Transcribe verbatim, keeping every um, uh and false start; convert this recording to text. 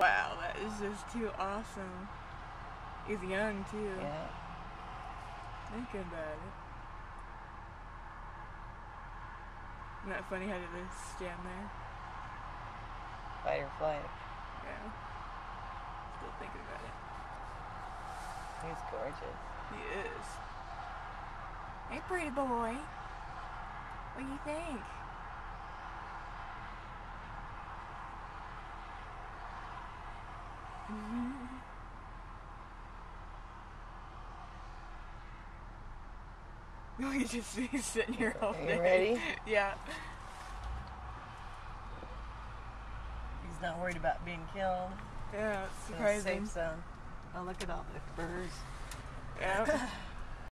Wow, that is just too awesome. He's young too. Yeah. Think about it. Isn't that funny how did they stand there? Fight or flight. Yeah. Still thinking about it. He's gorgeous. He is. Hey, pretty boy. What do you think? Mm-hmm. We just be sitting here all day. Are you ready? Yeah. He's not worried about being killed. Yeah, it's surprising. Safe zone. Oh, look at all the birds. Yeah.